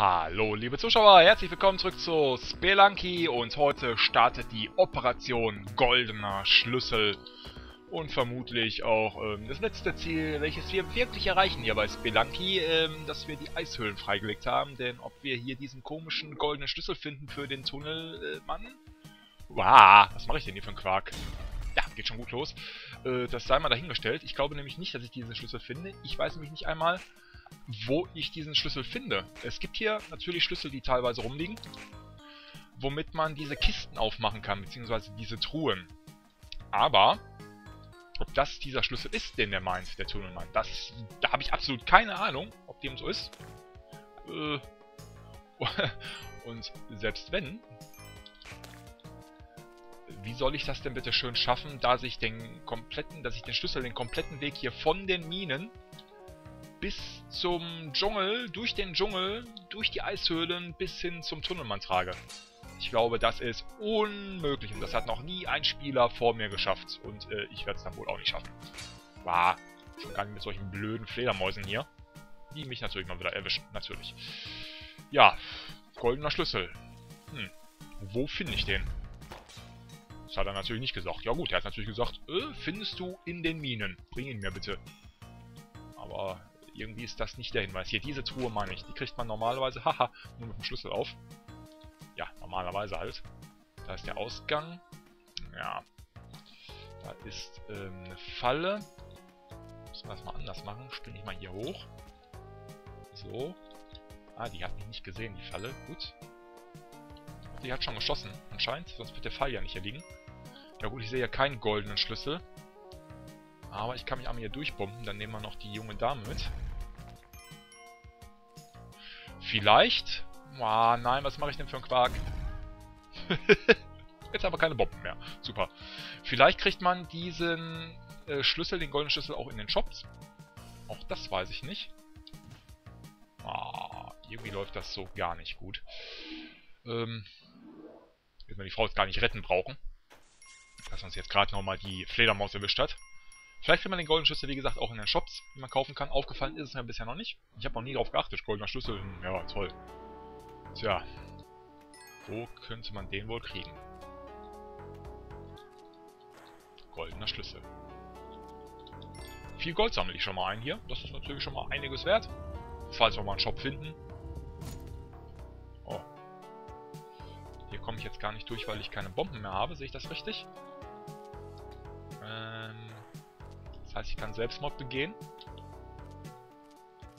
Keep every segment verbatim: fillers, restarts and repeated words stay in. Hallo liebe Zuschauer, herzlich willkommen zurück zu Spelunky und heute startet die Operation Goldener Schlüssel und vermutlich auch ähm, das letzte Ziel, welches wir wirklich erreichen hier bei Spelunky, ähm, dass wir die Eishöhlen freigelegt haben, denn ob wir hier diesen komischen goldenen Schlüssel finden für den Tunnelmann? Äh, wow, was mache ich denn hier für einen Quark? Ja, geht schon gut los. Äh, das sei mal dahingestellt. Ich glaube nämlich nicht, dass ich diesen Schlüssel finde. Ich weiß nämlich nicht einmal, wo ich diesen Schlüssel finde. Es gibt hier natürlich Schlüssel, die teilweise rumliegen, womit man diese Kisten aufmachen kann, beziehungsweise diese Truhen. Aber ob das dieser Schlüssel ist, den der meint, der Tunnelmann, das, da habe ich absolut keine Ahnung, ob dem so ist. Äh, und selbst wenn, wie soll ich das denn bitte schön schaffen, dass ich den kompletten, dass ich den Schlüssel, den kompletten Weg hier von den Minen bis zum Dschungel, durch den Dschungel, durch die Eishöhlen, bis hin zum Tunnelmann trage. Ich glaube, das ist unmöglich und das hat noch nie ein Spieler vor mir geschafft. Und äh, ich werde es dann wohl auch nicht schaffen. Wow, schon gar nicht mit solchen blöden Fledermäusen hier. Die mich natürlich mal wieder erwischen, natürlich. Ja, goldener Schlüssel. Hm, wo finde ich den? Das hat er natürlich nicht gesagt. Ja gut, er hat natürlich gesagt, äh, findest du in den Minen. Bring ihn mir bitte. Aber irgendwie ist das nicht der Hinweis. Hier, diese Truhe meine ich. Die kriegt man normalerweise, haha, nur mit dem Schlüssel auf. Ja, normalerweise halt. Da ist der Ausgang. Ja. Da ist ähm, eine Falle. Müssen wir das mal anders machen. Springe ich mal hier hoch. So. Ah, die hat mich nicht gesehen, die Falle. Gut. Die hat schon geschossen, anscheinend. Sonst wird der Fall ja nicht hier liegen. Ja gut, ich sehe ja keinen goldenen Schlüssel. Aber ich kann mich einmal hier durchbomben. Dann nehmen wir noch die junge Dame mit. Vielleicht? Ah, nein, was mache ich denn für einen Quark? Jetzt aber keine Bomben mehr. Super. Vielleicht kriegt man diesen äh, Schlüssel, den goldenen Schlüssel, auch in den Shops. Auch das weiß ich nicht. Ah, irgendwie läuft das so gar nicht gut. Ähm, wird man die Frau jetzt gar nicht retten brauchen. Dass uns jetzt gerade nochmal die Fledermaus erwischt hat. Vielleicht kriegt man den goldenen Schlüssel, wie gesagt, auch in den Shops, die man kaufen kann. Aufgefallen ist es mir bisher noch nicht. Ich habe noch nie drauf geachtet. Goldener Schlüssel, ja, toll. Tja. Wo könnte man den wohl kriegen? Goldener Schlüssel. Viel Gold sammle ich schon mal ein hier. Das ist natürlich schon mal einiges wert. Falls wir mal einen Shop finden. Oh. Hier komme ich jetzt gar nicht durch, weil ich keine Bomben mehr habe. Sehe ich das richtig? Ähm... Das heißt, ich kann Selbstmord begehen.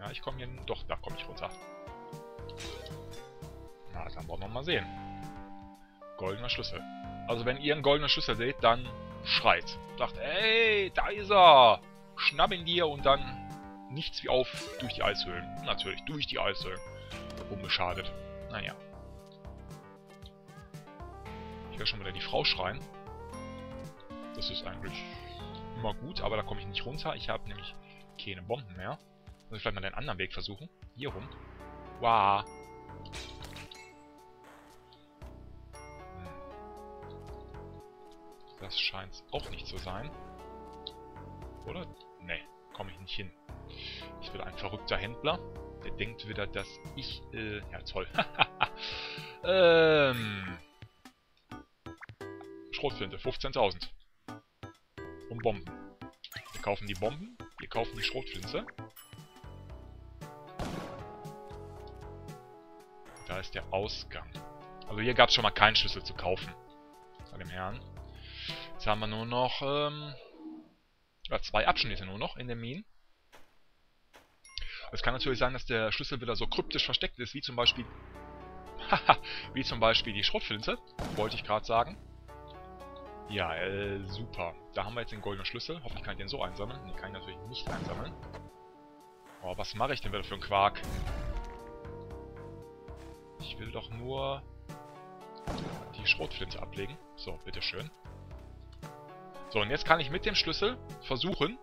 Ja, ich komme hier... Doch, da komme ich runter. Na, dann wollen wir mal sehen. Goldener Schlüssel. Also, wenn ihr einen goldenen Schlüssel seht, dann schreit. Sagt, ey, da ist er! Schnapp ihn dir und dann nichts wie auf durch die Eishöhlen. Natürlich, durch die Eishöhlen. Unbeschadet. Naja. Ich höre schon wieder die Frau schreien. Das ist eigentlich... immer gut, aber da komme ich nicht runter. Ich habe nämlich keine Bomben mehr. Muss ich vielleicht mal den anderen Weg versuchen. Hier rum. Wow. Das scheint es auch nicht zu sein. Oder? Nee, komme ich nicht hin. Ich bin ein verrückter Händler. Der denkt wieder, dass ich... Äh, ja, toll. ähm... Schrotflinte, fünfzehntausend. Und Bomben. Wir kaufen die Bomben, wir kaufen die Schrotflinte. Da ist der Ausgang. Also hier gab es schon mal keinen Schlüssel zu kaufen. Bei dem Herrn. Jetzt haben wir nur noch ähm, ja, zwei Abschnitte nur noch in den Minen. Es kann natürlich sein, dass der Schlüssel wieder so kryptisch versteckt ist, wie zum Beispiel wie zum Beispiel die Schrotflinte, wollte ich gerade sagen. Ja, äh, super. Da haben wir jetzt den goldenen Schlüssel. Hoffentlich kann ich den so einsammeln. Den kann ich natürlich nicht einsammeln. Oh, was mache ich denn wieder für einen Quark? Ich will doch nur die Schrotflinte ablegen. So, bitteschön. So, und jetzt kann ich mit dem Schlüssel versuchen,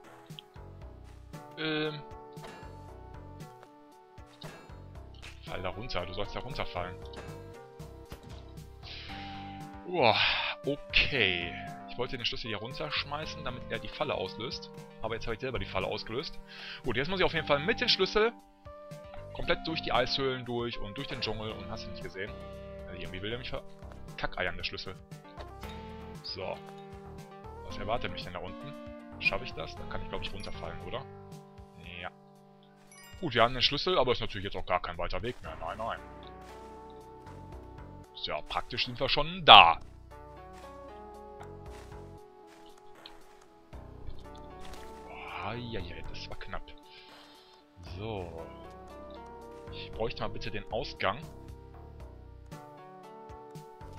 ähm... fall da runter. Du sollst da runterfallen. Uah. Okay, ich wollte den Schlüssel hier runterschmeißen, damit er die Falle auslöst. Aber jetzt habe ich selber die Falle ausgelöst. Gut, jetzt muss ich auf jeden Fall mit dem Schlüssel komplett durch die Eishöhlen durch und durch den Dschungel und hast du nicht gesehen. Also irgendwie will der mich verkackeiern, der Schlüssel. So. Was erwartet mich denn da unten? Schaffe ich das? Dann kann ich, glaube ich, runterfallen, oder? Ja. Gut, wir haben den Schlüssel, aber ist natürlich jetzt auch gar kein weiter Weg mehr. Nein, nein. Ja, praktisch sind wir schon da. Oh, ja, ja, das war knapp. So. Ich bräuchte mal bitte den Ausgang.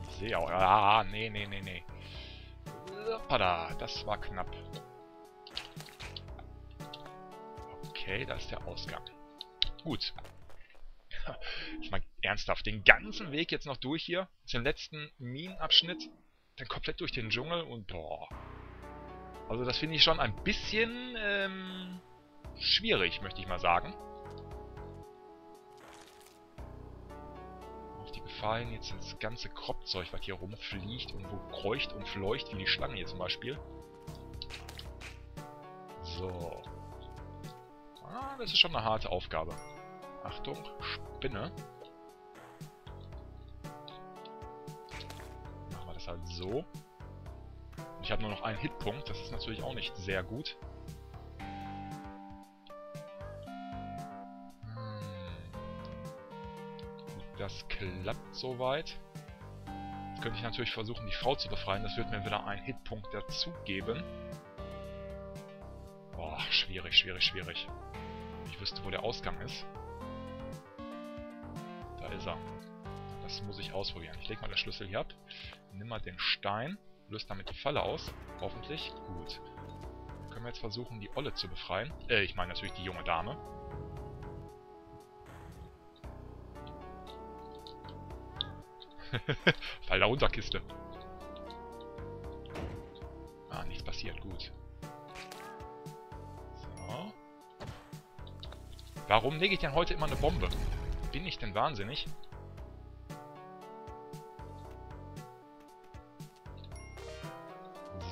Ich sehe auch. Ah, nee, nee, nee, nee. Hoppala, das war knapp. Okay, da ist der Ausgang. Gut. Ich meine, ernsthaft, den ganzen Weg jetzt noch durch hier, zum letzten Minenabschnitt, dann komplett durch den Dschungel und boah. Also das finde ich schon ein bisschen ähm, schwierig, möchte ich mal sagen. Auf die Gefahr hin, jetzt das ganze Kropfzeug, was hier rumfliegt und wo kreucht und fleucht, wie die Schlange hier zum Beispiel. So. Ah, das ist schon eine harte Aufgabe. Achtung, Spinne. Machen wir das halt so. Ich habe nur noch einen Hitpunkt, das ist natürlich auch nicht sehr gut. Hm. Das klappt soweit. Jetzt könnte ich natürlich versuchen, die Frau zu befreien. Das wird mir wieder einen Hitpunkt dazu geben. Boah, schwierig, schwierig, schwierig. Ich wüsste, wo der Ausgang ist. Ist er. Das muss ich ausprobieren. Ich lege mal den Schlüssel hier ab. Nimm mal den Stein. Löst damit die Falle aus. Hoffentlich. Gut. Dann können wir jetzt versuchen, die Olle zu befreien. Äh, ich meine natürlich die junge Dame. Fall da runter, Kiste. Ah, nichts passiert. Gut. So. Warum lege ich denn heute immer eine Bombe? Bin ich denn wahnsinnig?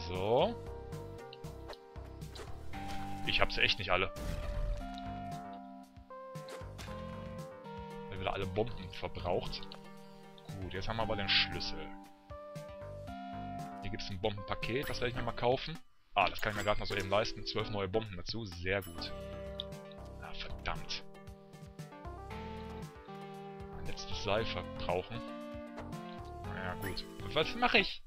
So. Ich hab's echt nicht alle. Wenn wir da alle Bomben verbraucht. Gut, jetzt haben wir aber den Schlüssel. Hier gibt's ein Bombenpaket, das werde ich mir mal kaufen. Ah, das kann ich mir gerade noch so eben leisten. Zwölf neue Bomben dazu, sehr gut. Ah, verdammt. Letztes Seil verbrauchen. Naja, gut. Was mache ich?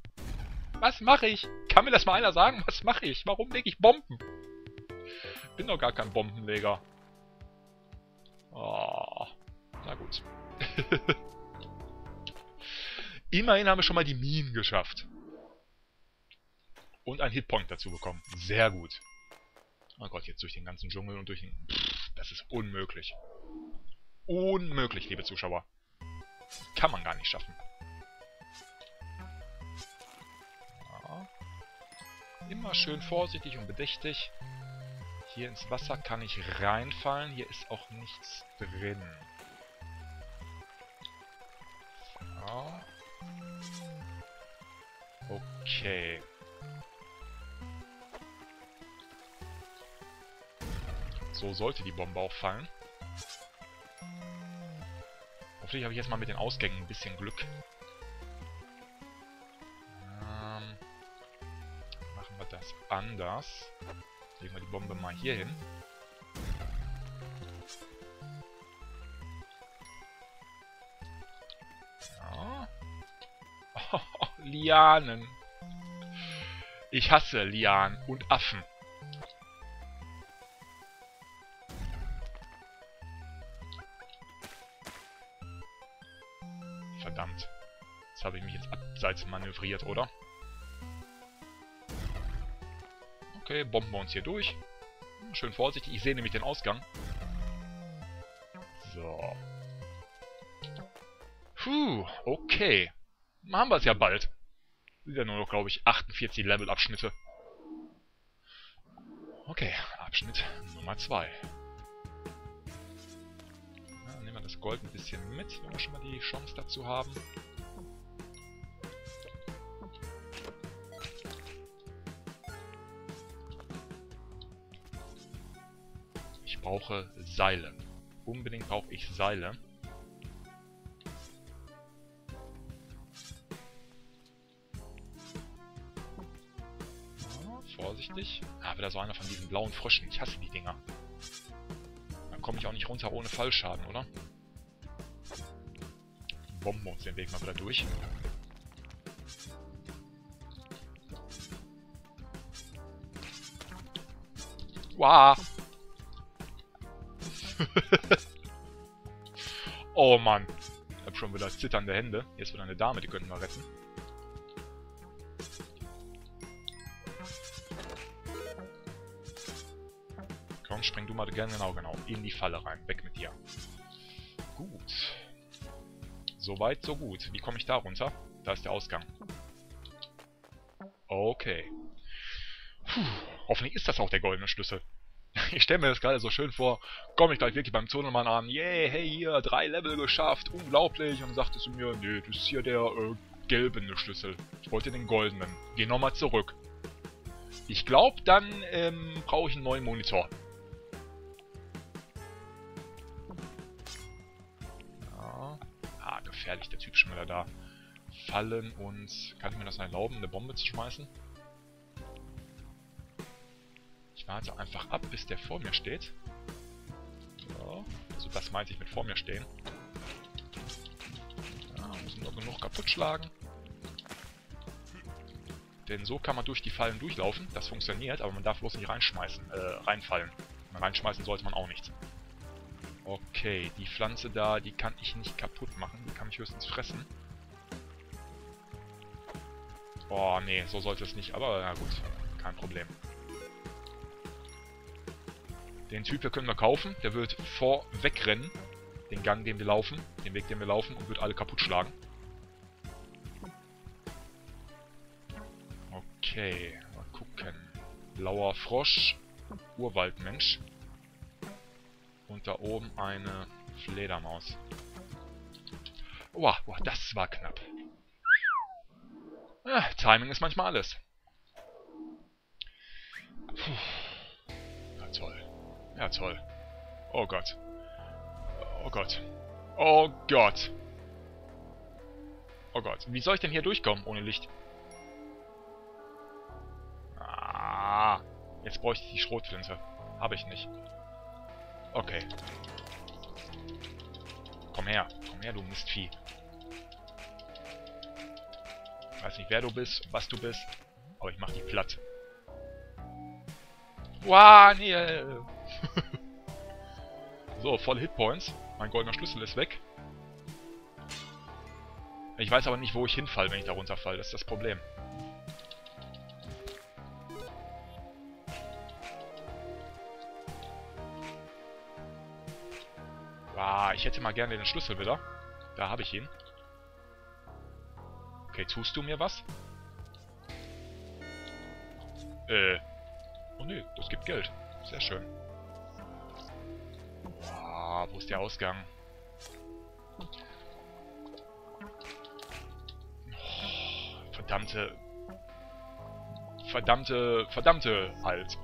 Was mache ich? Kann mir das mal einer sagen? Was mache ich? Warum lege ich Bomben? Bin doch gar kein Bombenleger. Oh. Na gut. Immerhin haben wir schon mal die Minen geschafft. Und einen Hitpoint dazu bekommen. Sehr gut. Oh Gott, jetzt durch den ganzen Dschungel und durch den... Pff, das ist unmöglich. Unmöglich, liebe Zuschauer. Kann man gar nicht schaffen. Ja. Immer schön vorsichtig und bedächtig. Hier ins Wasser kann ich reinfallen. Hier ist auch nichts drin. Ja. Okay. So sollte die Bombe auch fallen. Hoffentlich habe ich jetzt mal mit den Ausgängen ein bisschen Glück. Ähm, machen wir das anders. Legen wir die Bombe mal hier hin. Ja. Oh, Lianen. Ich hasse Lianen und Affen. Verdammt. Jetzt habe ich mich jetzt abseits manövriert, oder? Okay, bomben wir uns hier durch. Schön vorsichtig. Ich sehe nämlich den Ausgang. So. Puh, okay. Dann haben wir es ja bald. Sind ja nur noch, glaube ich, achtundvierzig Levelabschnitte. Okay, Abschnitt Nummer zwei. Das Gold ein bisschen mit, wenn wir schon mal die Chance dazu haben. Ich brauche Seile. unbedingt brauche ich Seile. Vorsichtig. Ah, wieder so einer von diesen blauen Fröschen. Ich hasse die Dinger. Dann komme ich auch nicht runter ohne Fallschaden, oder? Bomben uns den Weg mal wieder durch. Wow. Oh Mann. Ich hab schon wieder zitternde Hände. Jetzt wieder eine Dame, die könnten wir retten. Komm, spring du mal gerne, genau, genau. In die Falle rein. Weg mit dir. Gut. Soweit, so gut. Wie komme ich da runter? Da ist der Ausgang. Okay. Puh. Hoffentlich ist das auch der goldene Schlüssel. Ich stelle mir das gerade so schön vor, komme ich gleich wirklich beim Zonenmann an, yeah, hey, hier, drei Level geschafft, unglaublich. Und sagte zu mir, nee, das ist hier der äh, gelbene Schlüssel. Ich wollte den goldenen. Geh nochmal zurück. Ich glaube, dann ähm, brauche ich einen neuen Monitor. Ja. Ah, gefährlich, der Typ schon wieder da. Fallen und... Kann ich mir das erlauben, eine Bombe zu schmeißen? Warte einfach ab, bis der vor mir steht. So. Also das meinte ich mit vor mir stehen. Ja, müssen wir genug kaputt schlagen. Denn so kann man durch die Fallen durchlaufen. Das funktioniert, aber man darf bloß nicht reinschmeißen, äh, reinfallen. Reinschmeißen sollte man auch nicht. Okay, die Pflanze da, die kann ich nicht kaputt machen. Die kann ich höchstens fressen. Oh, nee, so sollte es nicht. Aber na gut, kein Problem. Den Typ hier können wir kaufen, der wird vorwegrennen, den Gang, den wir laufen, den Weg, den wir laufen, und wird alle kaputt schlagen. Okay, mal gucken. Blauer Frosch, Urwaldmensch. Und da oben eine Fledermaus. Wow, wow, das war knapp. Ja, Timing ist manchmal alles. Puh. Na toll. Ja, toll. Oh Gott. Oh Gott. Oh Gott. Oh Gott. Wie soll ich denn hier durchkommen ohne Licht? Ah, jetzt bräuchte ich die Schrotflinte. Habe ich nicht. Okay. Komm her. Komm her, du Mistvieh. Ich weiß nicht, wer du bist und was du bist, aber ich mach die platt. Wow, nee. So, voll Hitpoints. Mein goldener Schlüssel ist weg. Ich weiß aber nicht, wo ich hinfalle, wenn ich da runterfalle. Das ist das Problem. Wow, ich hätte mal gerne den Schlüssel wieder. Da habe ich ihn. Okay, tust du mir was? Äh. Oh nö, das gibt Geld. Sehr schön. Wow, wo ist der Ausgang? Oh, verdammte... Verdammte... Verdammte halt.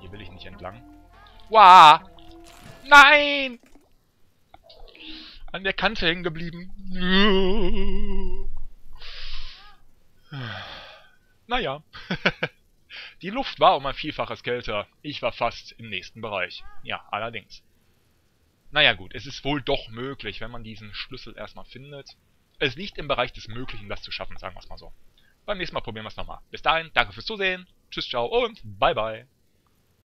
Hier will ich nicht entlang. Wow! Nein! An der Kante hängen geblieben. Naja. Die Luft war um ein Vielfaches kälter. Ich war fast im nächsten Bereich. Ja, allerdings. Naja gut, es ist wohl doch möglich, wenn man diesen Schlüssel erstmal findet. Es liegt im Bereich des Möglichen, das zu schaffen, sagen wir es mal so. Beim nächsten Mal probieren wir es nochmal. Bis dahin, danke fürs Zusehen. Tschüss, ciao und bye bye.